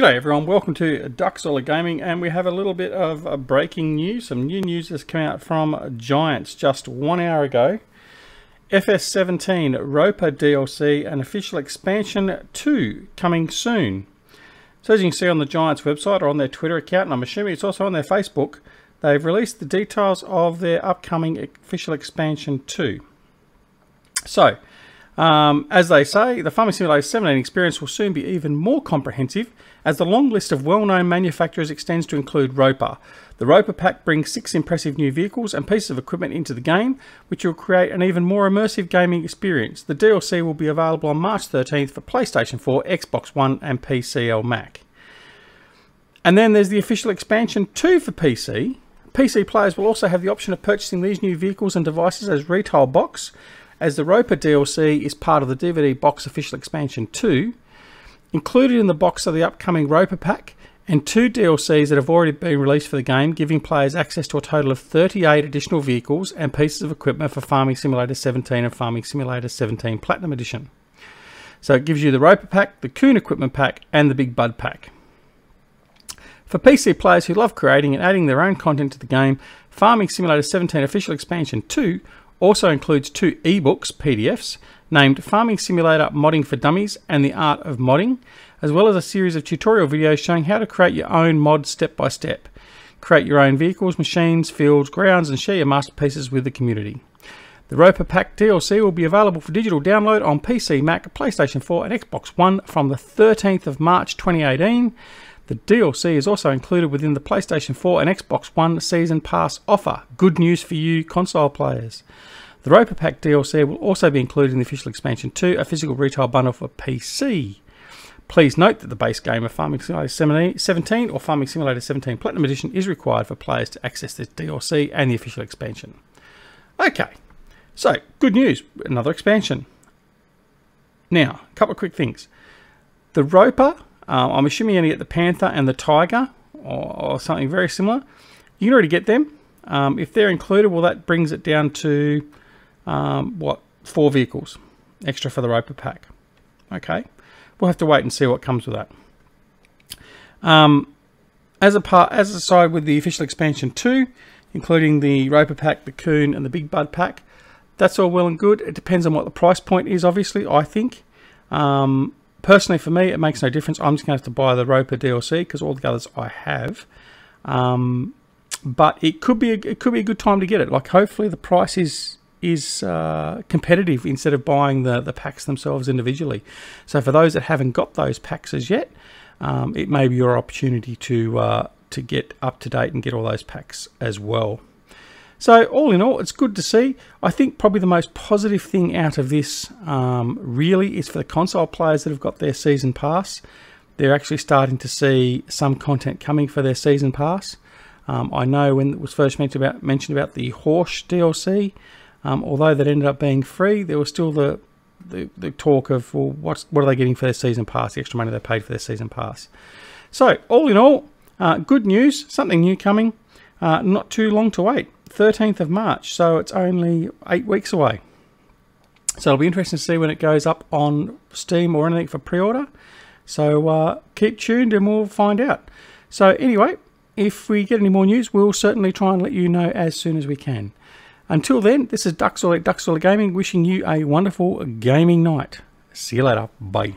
G'day everyone, welcome to Duckzorly Gaming, and we have a little bit of breaking news. Some new news has come out from Giants just 1 hour ago. FS17 ROPA DLC, an official expansion 2 coming soon. So as you can see on the Giants website or on their Twitter account, and I'm assuming it's also on their Facebook, they've released the details of their upcoming official expansion 2. So, as they say, the Farming Simulator 17 experience will soon be even more comprehensive as the long list of well-known manufacturers extends to include ROPA. The ROPA pack brings 6 impressive new vehicles and pieces of equipment into the game, which will create an even more immersive gaming experience. The DLC will be available on March 13th for PlayStation 4, Xbox One and PCL Mac. And then there's the official expansion 2 for PC. PC players will also have the option of purchasing these new vehicles and devices as retail box, as the ROPA DLC is part of the DVD box official expansion 2. Included in the box are the upcoming ROPA pack and 2 DLCs that have already been released for the game, giving players access to a total of 38 additional vehicles and pieces of equipment for Farming Simulator 17 and Farming Simulator 17 Platinum Edition. So it gives you the ROPA pack, the Coon Equipment pack and the Big Bud pack. For PC players who love creating and adding their own content to the game, Farming Simulator 17 Official Expansion 2 also includes 2 ebooks PDFs named Farming Simulator Modding for Dummies and The Art of Modding, as well as a series of tutorial videos showing how to create your own mod step by step. Create your own vehicles, machines, fields, grounds and share your masterpieces with the community. The ROPA Pack DLC will be available for digital download on PC, Mac, PlayStation 4 and Xbox One from the 13th of March 2018. The DLC is also included within the PlayStation 4 and Xbox One Season Pass offer. Good news for you console players. The ROPA Pack DLC will also be included in the official expansion 2, a physical retail bundle for PC. Please note that the base game of Farming Simulator 17 or Farming Simulator 17 Platinum Edition is required for players to access this DLC and the official expansion. Okay, so good news, another expansion. Now, a couple of quick things. The ROPA, I'm assuming you're going to get the Panther and the Tiger or something very similar. You can already get them. If they're included, well, that brings it down to, 4 vehicles extra for the ROPA pack. Okay, we'll have to wait and see what comes with that. As a side with the official expansion 2, including the ROPA pack, the Coon and the Big Bud pack, that's all well and good. It depends on what the price point is, obviously, I think. Personally, for me, it makes no difference. I'm just going to have to buy the ROPA DLC because all the others I have. But it could be a good time to get it. Like, hopefully the price is competitive instead of buying the packs themselves individually. So for those that haven't got those packs as yet, it may be your opportunity to get up to date and get all those packs as well. So all in all, it's good to see. I think probably the most positive thing out of this really is for the console players that have got their season pass. They're actually starting to see some content coming for their season pass. I know when it was first mentioned about the Horsch DLC, although that ended up being free, there was still the talk of, well, what are they getting for their season pass, the extra money they paid for their season pass. So all in all, good news, something new coming, not too long to wait. 13th of March, so it's only 8 weeks away. So it'll be interesting to see when it goes up on Steam or anything for pre-order. So keep tuned and we'll find out. So anyway, if we get any more news, we'll certainly try and let you know as soon as we can. Until then, this is Duckzorly at Duckzorly Gaming, wishing you a wonderful gaming night. See you later. Bye.